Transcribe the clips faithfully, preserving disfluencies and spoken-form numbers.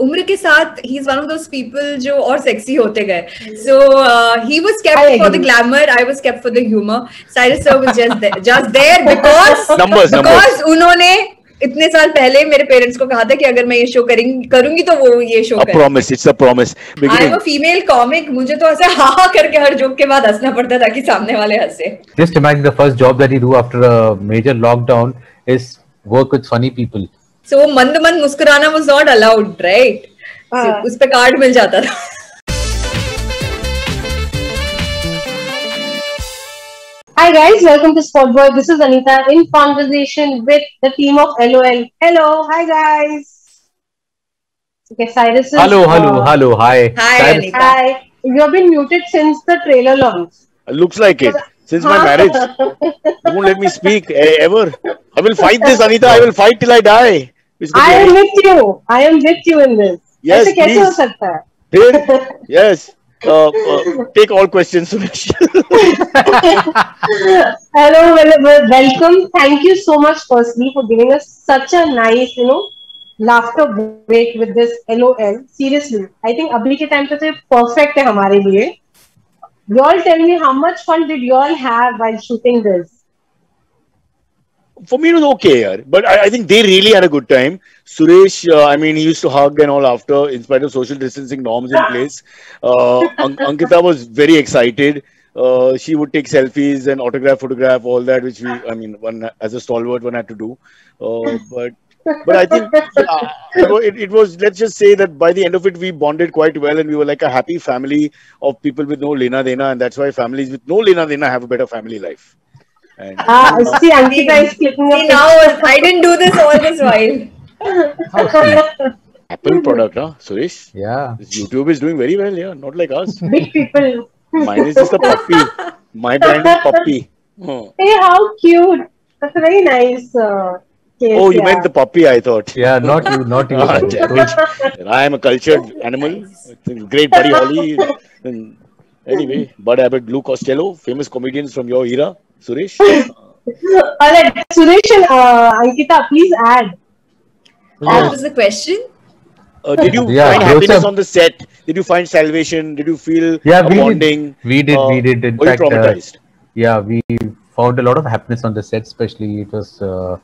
उम्र के साथ he is one of those people जो और sexy होते गए. So uh, he was kept for the glamour, I was kept for the humor. Cyrus sir was just there, just there because numbers, because उन्होंने इतने साल पहले मेरे parents को कहा था कि अगर मैं ये शो करूंगी तो वो ये शो करें. Promise, it's a promise. I am a female comic. मुझे तो ऐसे हा हा करके हर जोक के बाद हंसना पड़ता था कि सामने वाले हंसे. Just imagine the first job that he do after a major lockdown is work with funny people. So मंद मंद मुस्कुराना वाज नॉट अलाउड, राइट? उस पे कार्ड मिल जाता था. Hi guys, welcome to Spotboy. This is Anita in conversation with the team of LOL. Hello, hi guys. Okay, Cyrus. Hello, uh, hello, hello. Hi. Hi, Cyrus. Anita. Hi. You have been muted since the trailer launch. Looks like it. Since my marriage, you won't let me speak ever. I will fight this, Anita. I will fight till I die. I am with you. I am with you in this. Yes, ऐसे कैसे हो सकता है? Did yes. Uh, uh, take all questions, Suresh. Hello, welcome. Thank you so much, firstly, for giving us such a nice, you know, laughter break with this LOL. Seriously, I think abhi ke time pe to perfect hai हमारे लिए. You all tell me how much fun did you all have while shooting this? For me, it was okay, yaar. But I, I think they really had a good time. Suresh, uh, I mean, he used to hug and all after, in spite of social distancing norms in place. Uh, An Ankita was very excited. Uh, she would take selfies and autograph, photograph, all that, which we, I mean, one as a stalwart, one had to do. Uh, but, but I think uh, it, it was. Let's just say that by the end of it, we bonded quite well, and we were like a happy family of people with no lena dena, and that's why families with no lena dena have a better family life. And, ah, you know, see, Ankita is clicking up. See, now I didn't do this all this while. Apple product, huh, Suresh? Yeah. This YouTube is doing very well, yeah. Not like us. Big people. Mine is just a puppy. My brand is puppy. Oh. Hey, how cute! That's a very nice. Uh, case, oh, you yeah. meant the puppy? I thought. Yeah, not you, not you. I am a cultured animal. Great buddy Holly. And anyway, Bud Abbott, Lou Costello, famous comedians from your era. Suresh. All right, Suresh and uh, Ankita, please add. What uh, was the question? Uh, did you yeah, find happiness on the set? Did you find salvation? Did you feel yeah, we bonding? Did, we did. Uh, we did. In were fact, you traumatized? Uh, yeah, we found a lot of happiness on the set. Especially, it was uh,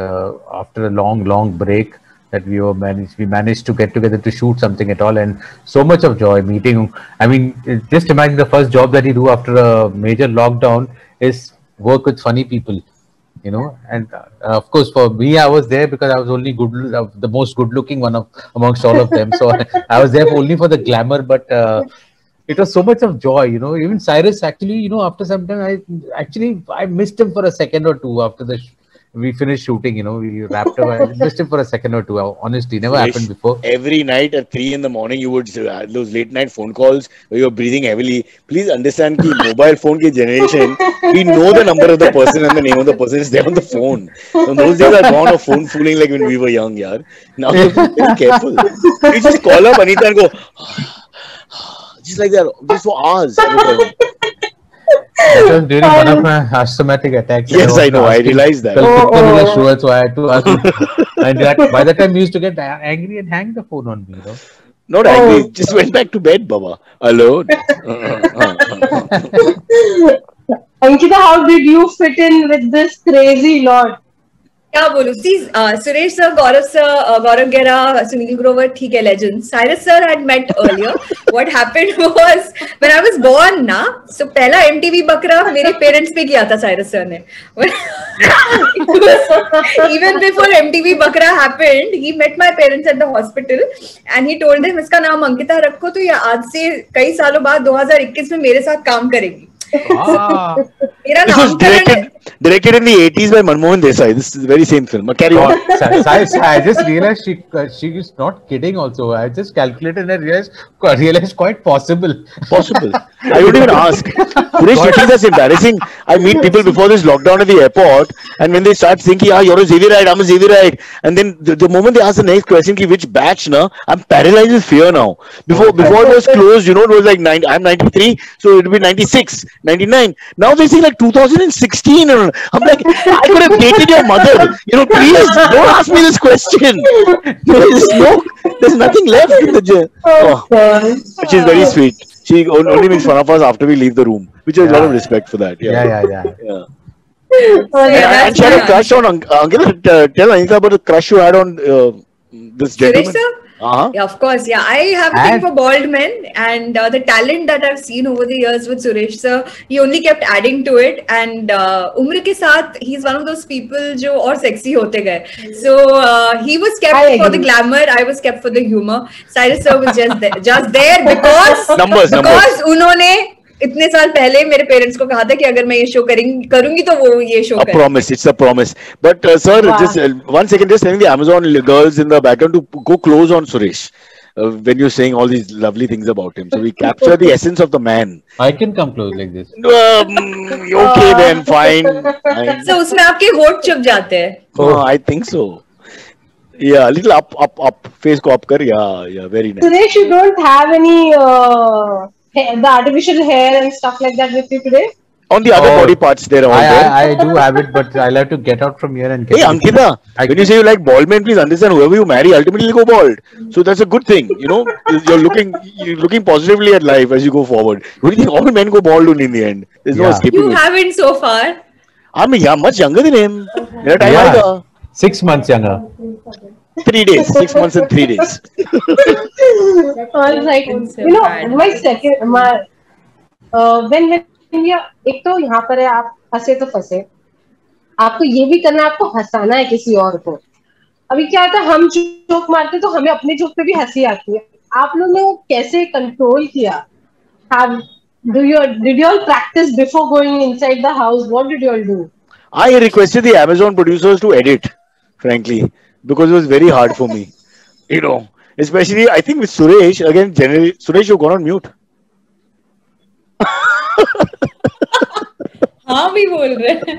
uh, after a long, long break that we were managed. We managed to get together to shoot something at all, and so much of joy meeting. I mean, just imagine the first job that you do after a major lockdown is work with funny people, you know. And uh, of course for me, I was there because I was only good uh, the most good looking one of amongst all of them, so I was there for only for the glamour, but uh, it was so much of joy, you know. Even Cyrus, actually, you know, after some time I actually I missed him for a second or two after the we finished shooting, you know, we wrapped up. I missed him for a second or two. Honestly, never Suresh, happened before. Every night at three in the morning, you would uh, those late night phone calls where you were breathing heavily. Please understand ki mobile phone ki generation, we know the number of the person and the name of the person is there on the phone. So those days are gone of phone fooling like when we were young, yaar. Now you have to be careful. You just call up Anita and go, just like that, just for hours. That was during um, one of my asthmatic attacks. Yes, I, I know. I realized that. Oh, oh. Sure, so I had to ask. And that, by the time, you used to get angry and hang the phone on me, you know? Not oh. angry. Just went back to bed, Baba. Alone. Ankita, how did you fit in with this crazy lot? क्या बोलूँ? See Suresh sir, Gaurav sir, Gaurav Gera, Sunil Grover, ठीक है, legend. Cyrus sir I had met earlier. What happened was when I was born ना, so पहला MTV बकरा मेरे parents पे किया था साइरस सर ने. Even before MTV Bakra happened, he met my parents at the hospital and he told them इसका नाम अंकिता रखो तो ये आज से कई सालों बाद दो हज़ार इक्कीस में मेरे साथ काम करेगी. Ah. This was directed, directed in the eighties by Manmohan Desai. This is the very same film. Carry on. I, I just realized she uh, she is not kidding. Also, I just calculated and realized realized quite possible. Possible. I don't even ask. Suresh, you think that's embarrassing? I meet people before this lockdown at the airport, and when they start thinking, ah, you're a Zevirite, I'm a Zevirite, and then the, the moment they ask the next question, ki which batch, na, I'm paralyzed with fear now. Before before it was closed, you know, it was like, nine, I'm ninety-three, so it'll be ninety-six, ninety-nine. Now they say like two thousand sixteen, and I'm like, I could have dated your mother. You know, please, don't ask me this question. There's no, there's nothing left in the jail. Oh, which is very sweet. She only makes fun of us after we leave the room, which is yeah. a lot of respect for that. Yeah, yeah, yeah. yeah. yeah. Oh, yeah, and she had a crush on Ankita. Uh, tell Ankita about the crush you had on uh, this gentleman. Uh-huh. Yeah, of course. Yeah, I have a thing for bald men, and uh, the talent that I've seen over the years with Suresh sir, he only kept adding to it. And uh, umr ke saath, he's one of those people jo aur sexy hote gaye. So uh, he was kept I for agree. the glamour. I was kept for the humor. Cyrus sir was just there, just there because numbers, because unhone इतने साल पहले मेरे parents को कहा था कि अगर मैं ये शो करूंगी तो वो ये शो करेंगे. Promise, it's a promise. But uh, sir, wow. just uh, one second, just telling the Amazon girls in the background to go close on Suresh uh, when you're saying all these lovely things about him. So we capture the essence of the man. I can come close like this. Um, okay then, fine. fine. So उसमें आपके होंठ चुप जाते हैं. Oh, I think so. Yeah, little up, up, up. Face को up कर. Yeah, yeah, very nice. Suresh, you don't have any. Uh... the artificial hair and stuff like that with you today? On the other oh, body parts, they're all I, there. I, I do have it, but I'll have to get out from here and get. Hey, Ankita, when can... you say you like bald men, please understand whoever you marry ultimately go bald. So that's a good thing, you know. You're looking, you're looking positively at life as you go forward. What do you think all men go bald in the end? There's yeah. no escaping. You haven't so far. I'm yeah, much younger than him. Yeah. Six months younger. Three days, six months and three days. All right. You know, my second, my uh, when India, एक तो यहाँ पर है आप हंसे तो फंसे. आपको ये भी करना है, आपको हंसाना है किसी और को. अभी क्या आता है, हम जोक मारते तो हमें अपने जोक पे भी हंसी आती है. आप लोगों ने वो कैसे कंट्रोल किया? Have do you did you all practice before going inside the house? What did you all do? I requested the Amazon producers to edit, frankly. Because it was very hard for me, you know. Especially, I think with Suresh again. Generally, Suresh, you've gone on mute. हाँ भी बोल रहे.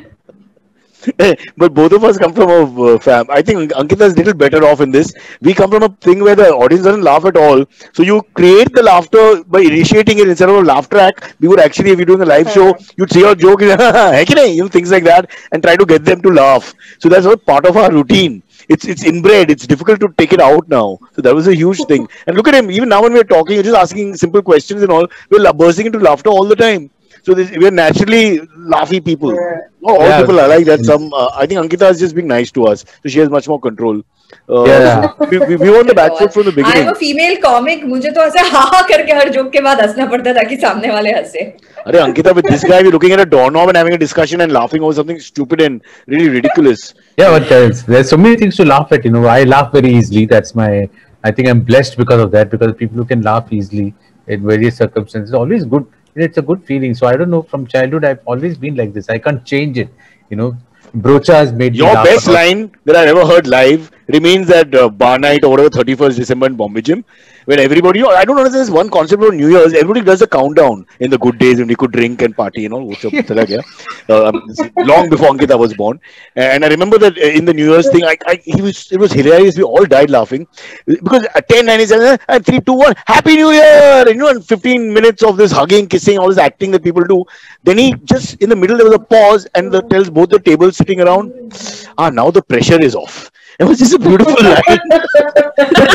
But both of us come from a uh, fam. I think Ankita is little better off in this. We come from a thing where the audience doesn't laugh at all. So you create the laughter by initiating it instead of a laugh track. We would actually, if you're doing a live show, you'd say your joke, you know, things like that, and try to get them to laugh. So that's all part of our routine. It's it's inbred. It's difficult to take it out now. So that was a huge thing. And look at him. Even now when we're talking, you're just asking simple questions and all. We're bursting into laughter all the time. So this, we're naturally laughy people. Yeah. Oh, all yeah. people are like that. Some uh, I think Ankita is just being nice to us. So she has much more control. Uh, yeah. We, we, we were on the back foot from the beginning. I'm a female comic. मुझे तो ऐसे हाँ हाँ करके हर joke के बाद हंसना पड़ता था कि सामने वाले हंसे. अरे Ankita, with this guy, we're looking at a doorknob and having a discussion and laughing over something stupid and really ridiculous. Yeah, but there's so many things to laugh at. You know, I laugh very easily. That's my. I think I'm blessed because of that. Because people who can laugh easily in various circumstances, always good. It's a good feeling. So I don't know, from childhood I've always been like this. I can't change it, you know. Broacha has made your me best line that I've ever heard live remains at uh, bar night or whatever, thirty-first December in Bombay Gym, when everybody, I don't understand this one concept of New Year's, everybody does a countdown in the good days when we could drink and party and all, uh, long before Ankita was born. And I remember that in the New Year's thing, I, I, he was, it was hilarious, we all died laughing, because at ten, nine, seven, three, two, one, Happy New Year, and you know, in fifteen minutes of this hugging, kissing, all this acting that people do, then he just, in the middle there was a pause and the, tells both the tables sitting around, ah, now the pressure is off. It was just a beautiful line.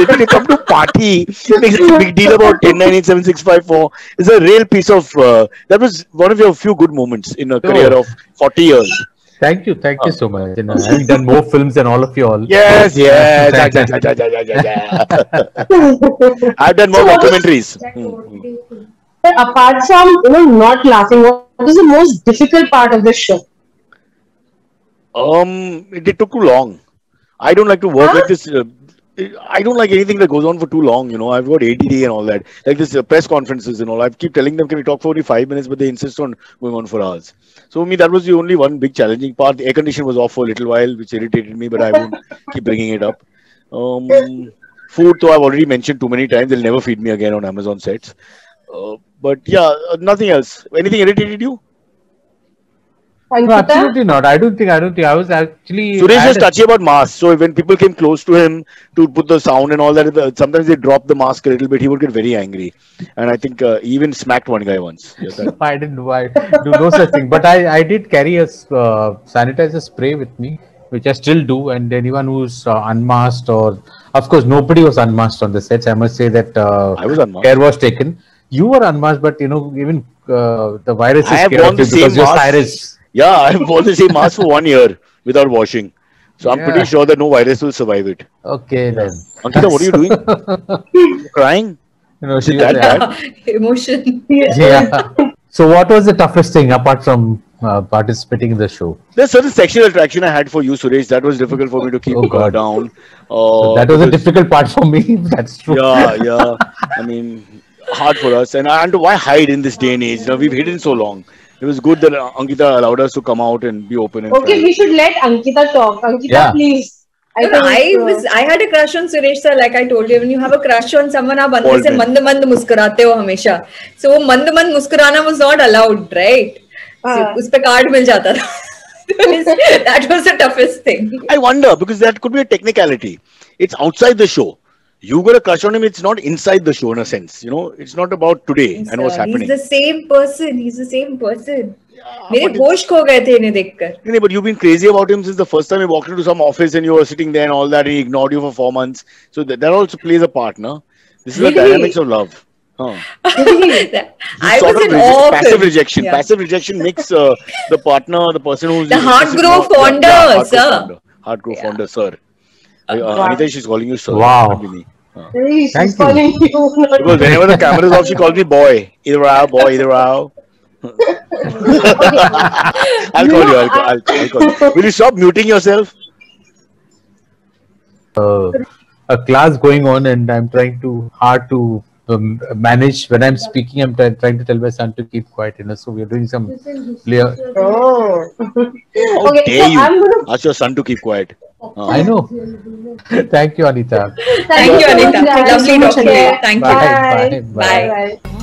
When you come to party, it makes a big deal about ten, nine, eight, seven, six, five, four. It's a real piece of, uh, that was one of your few good moments in a career oh. of forty years. Thank you. Thank oh. you so much. You know, having done more films than all of you all. Yes, yes. Thank thank you. You. I've done more so documentaries. Hmm. Apart from, you know, not laughing, what is the most difficult part of this show? Um, it, it took too long. I don't like to work huh? like this. Uh, I don't like anything that goes on for too long. You know, I've got A D D and all that. Like this uh, press conferences and all. I keep telling them, can we talk for only five minutes? But they insist on going on for hours. So for me, that was the only one big challenging part. The air condition was off for a little while, which irritated me, but I won't keep bringing it up. Um, food, though, I've already mentioned too many times. They'll never feed me again on Amazon sets. Uh, but yeah, uh, nothing else. Anything irritated you? No, absolutely not. I don't think. I don't think. I was actually. Suresh was touchy about masks. So when people came close to him to put the sound and all that, sometimes they dropped the mask a little bit. He would get very angry, and I think uh, even smacked one guy once. Yes, I... I didn't do. I do no such thing. But I, I did carry a uh, sanitizer spray with me, which I still do. And anyone who's uh, unmasked or, of course, nobody was unmasked on the sets. I must say that uh, I was unmasked. Care was taken. You were unmasked, but you know, even uh, the virus is scared of you because you're Cyrus. Yeah, I've worn the same mask for one year without washing. So I'm yeah. pretty sure that no virus will survive it. Okay yes. then. Ankita, what are you doing? You're crying? You know, she was that emotion. Yeah. yeah. So what was the toughest thing apart from uh, participating in the show? There's certain sexual attraction I had for you, Suresh. That was difficult for me to keep oh, God. down. Uh, that was a difficult part for me. That's true. Yeah, yeah. I mean, hard for us. And, and why hide in this day and age? Now, we've hidden so long. It was good that Ankita allowed us to come out and be open. And okay, try. We should let Ankita talk. Ankita, yeah. please. I, no, I was. I had a crush on Suresh sir, like I told you. When you have a crush on someone, आप अंदर से मंद मंद मुस्कुराते हो हमेशा. So वो मंद मंद मुस्कुराना was not allowed, right? So, उस पे कार्ड मिल जाता था. That was the toughest thing. I wonder because that could be a technicality. It's outside the show. You got a crush on him. It's not inside the show in a sense. You know, it's not about today yes, and what's happening. He's the same person. He's the same person. मेरे होश खो गए थे इन्हें देखकर. नहीं, but you've been crazy about him since the first time he walked into some office and you were sitting there and all that. And he ignored you for four months. So that, that also plays a part, no? This is really? the dynamics of love. Huh. I was in awe. Passive rejection. Yeah. Passive rejection makes uh, the partner, the person who's the heart grow fonder, yeah, yeah, sir. Heart grow fonder, sir. Uh, wow. Anita, she's calling you sir. Wow. Really. Uh, hey, she's calling you. Because whenever the camera is off, she calls me boy. Either out, boy, either out. I'll call you. I'll call, I'll, I'll call you. Will you stop muting yourself? Uh, a class going on, and I'm trying to hard to um, manage when I'm speaking. I'm try, trying to tell my son to keep quiet. You know, so we're doing some player. Oh, how okay, dare so you gonna... ask your son to keep quiet? Oh. I know. Thank you, Anita. Thank you, Anita. Lovely talking to you. Thank you. Bye. Bye. Bye. Bye. Bye.